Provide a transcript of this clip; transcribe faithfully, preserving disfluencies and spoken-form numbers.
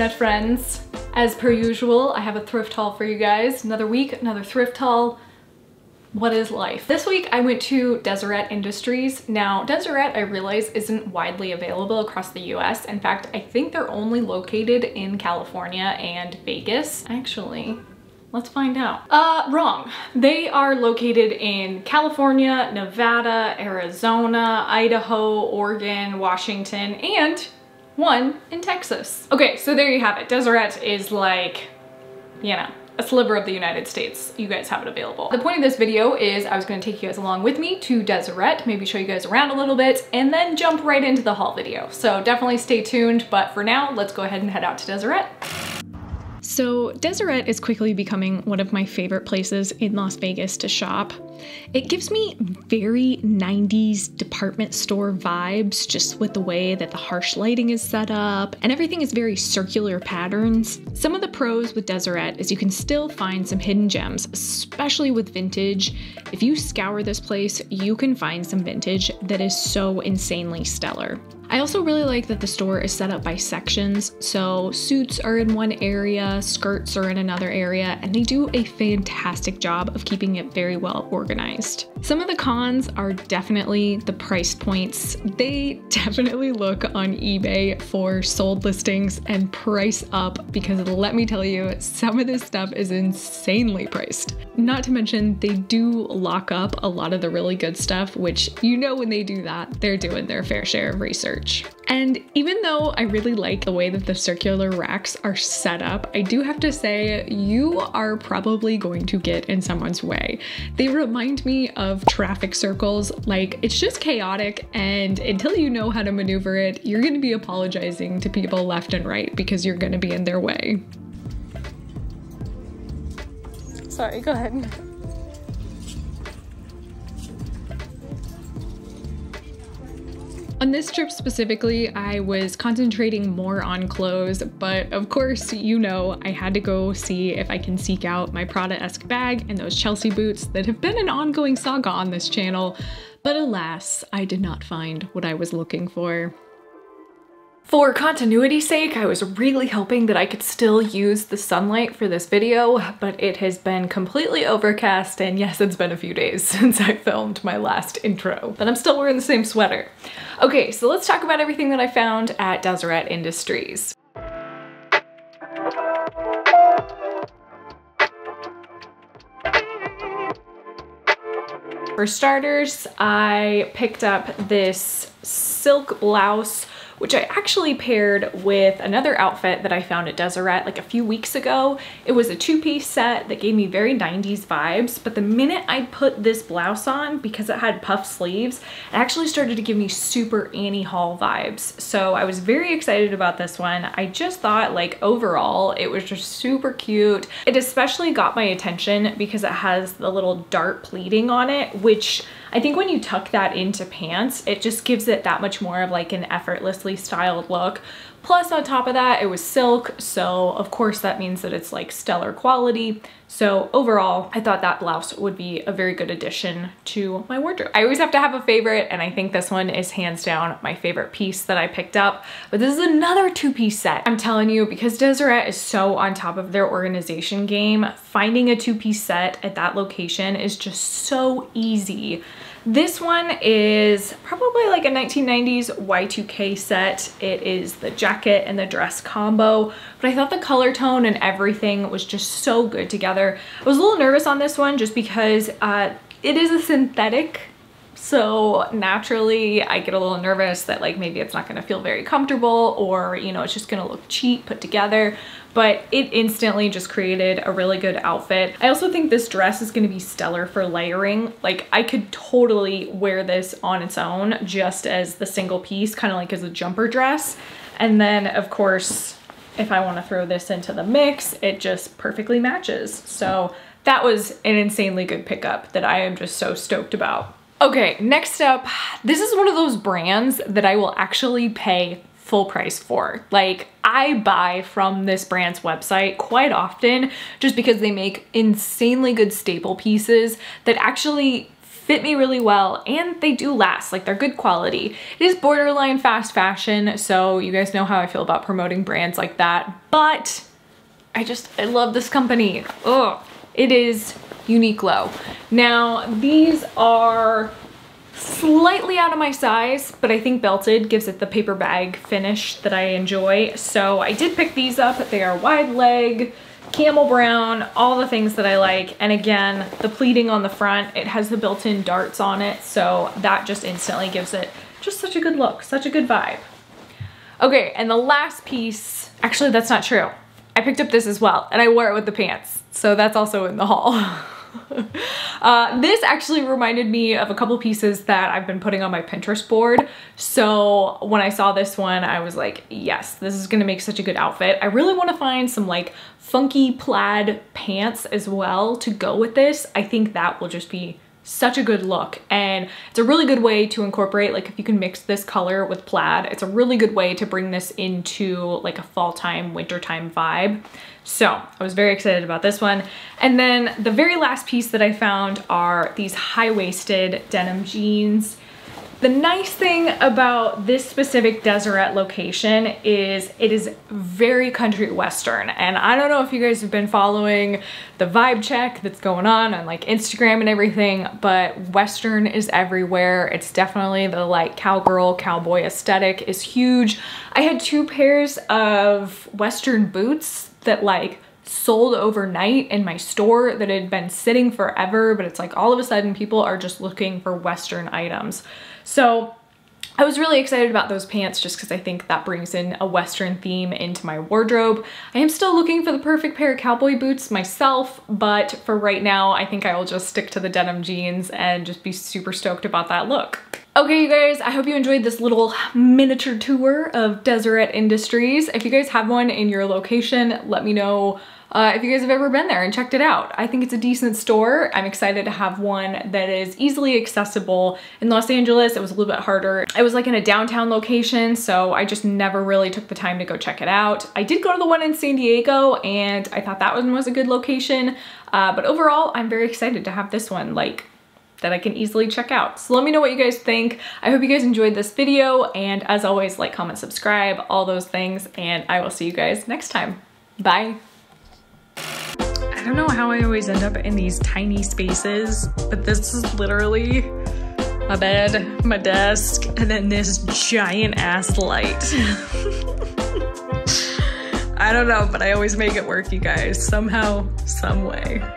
internet friends. As per usual, I have a thrift haul for you guys. Another week, another thrift haul. What is life? This week I went to Deseret Industries. Now, Deseret, I realize, isn't widely available across the U S. In fact, I think they're only located in California and Vegas. Actually, let's find out. Uh, wrong. They are located in California, Nevada, Arizona, Idaho, Oregon, Washington, and one in Texas. Okay, so there you have it. Deseret is like, you know, a sliver of the United States. You guys have it available. The point of this video is I was gonna take you guys along with me to Deseret, maybe show you guys around a little bit, and then jump right into the haul video. So definitely stay tuned, but for now, let's go ahead and head out to Deseret. So Deseret is quickly becoming one of my favorite places in Las Vegas to shop. It gives me very nineties department store vibes, just with the way that the harsh lighting is set up, and everything is very circular patterns. Some of the pros with Deseret is you can still find some hidden gems, especially with vintage. If you scour this place, you can find some vintage that is so insanely stellar. I also really like that the store is set up by sections, so suits are in one area, skirts are in another area, and they do a fantastic job of keeping it very well organized. Some of the cons are definitely the price points. They definitely look on eBay for sold listings and price up, because let me tell you, some of this stuff is insanely priced. Not to mention, they do lock up a lot of the really good stuff, which, you know, when they do that, they're doing their fair share of research. And even though I really like the way that the circular racks are set up, I do have to say you are probably going to get in someone's way. They remind me of traffic circles. Like, it's just chaotic, and until you know how to maneuver it, you're going to be apologizing to people left and right because you're going to be in their way. Sorry, go ahead. On this trip specifically, I was concentrating more on clothes, but of course, you know, I had to go see if I can seek out my Prada-esque bag and those Chelsea boots that have been an ongoing saga on this channel, but alas, I did not find what I was looking for. For continuity's sake, I was really hoping that I could still use the sunlight for this video, but it has been completely overcast, and yes, it's been a few days since I filmed my last intro, but I'm still wearing the same sweater. Okay, so let's talk about everything that I found at Deseret Industries. For starters, I picked up this silk blouse, which I actually paired with another outfit that I found at Deseret like a few weeks ago. It was a two-piece set that gave me very nineties vibes, but the minute I put this blouse on, because it had puff sleeves, it actually started to give me super Annie Hall vibes. So I was very excited about this one. I just thought, like, overall, it was just super cute. It especially got my attention because it has the little dart pleating on it, which I think when you tuck that into pants, it just gives it that much more of like an effortlessly styled look. Plus, on top of that, it was silk, so of course that means that it's like stellar quality. So overall, I thought that blouse would be a very good addition to my wardrobe. I always have to have a favorite, and I think this one is hands down my favorite piece that I picked up. But this is another two-piece set. I'm telling you, because Deseret is so on top of their organization game, finding a two-piece set at that location is just so easy. This one is probably like a nineteen nineties Y two K set. It is the jacket and the dress combo, but I thought the color tone and everything was just so good together. I was a little nervous on this one just because uh, it is a synthetic, so naturally I get a little nervous that like maybe it's not gonna feel very comfortable, or, you know, it's just gonna look cheap put together. But it instantly just created a really good outfit. I also think this dress is gonna be stellar for layering. Like, I could totally wear this on its own just as the single piece, kind of like as a jumper dress. And then of course, if I wanna throw this into the mix, it just perfectly matches. So that was an insanely good pickup that I am just so stoked about. Okay, next up, this is one of those brands that I will actually pay full price for. Like, I buy from this brand's website quite often just because they make insanely good staple pieces that actually fit me really well, and they do last. Like, they're good quality. It is borderline fast fashion, so you guys know how I feel about promoting brands like that, but I just, I love this company. Ugh. It is Unique Glow. Now, these are slightly out of my size, but I think belted gives it the paper bag finish that I enjoy. So I did pick these up. They are wide leg, camel brown, all the things that I like. And again, the pleating on the front, it has the built-in darts on it. So that just instantly gives it just such a good look, such a good vibe. Okay, and the last piece, actually that's not true. I picked up this as well and I wore it with the pants. So that's also in the haul. Uh, this actually reminded me of a couple pieces that I've been putting on my Pinterest board. So when I saw this one, I was like, yes, this is gonna make such a good outfit. I really wanna find some like funky plaid pants as well to go with this. I think that will just be such a good look, and it's a really good way to incorporate, like, if you can mix this color with plaid, it's a really good way to bring this into like a fall time, winter time vibe. So I was very excited about this one. And then the very last piece that I found are these high-waisted denim jeans. The nice thing about this specific Deseret location is it is very country western. And I don't know if you guys have been following the vibe check that's going on on like Instagram and everything, but western is everywhere. It's definitely the like cowgirl, cowboy aesthetic is huge. I had two pairs of western boots that like sold overnight in my store that had been sitting forever, but it's like all of a sudden people are just looking for western items. So I was really excited about those pants just because I think that brings in a western theme into my wardrobe. I am still looking for the perfect pair of cowboy boots myself, but for right now I think I will just stick to the denim jeans and just be super stoked about that look. Okay, you guys, I hope you enjoyed this little miniature tour of Deseret Industries. If you guys have one in your location, let me know Uh, if you guys have ever been there and checked it out. I think it's a decent store. I'm excited to have one that is easily accessible. In Los Angeles, it was a little bit harder. It was like in a downtown location, so I just never really took the time to go check it out. I did go to the one in San Diego, and I thought that one was a good location. Uh, but overall, I'm very excited to have this one, like, that I can easily check out. So let me know what you guys think. I hope you guys enjoyed this video, and as always, like, comment, subscribe, all those things, and I will see you guys next time. Bye. I don't know how I always end up in these tiny spaces, but this is literally my bed, my desk, and then this giant ass light. I don't know, but I always make it work, you guys, somehow, some way.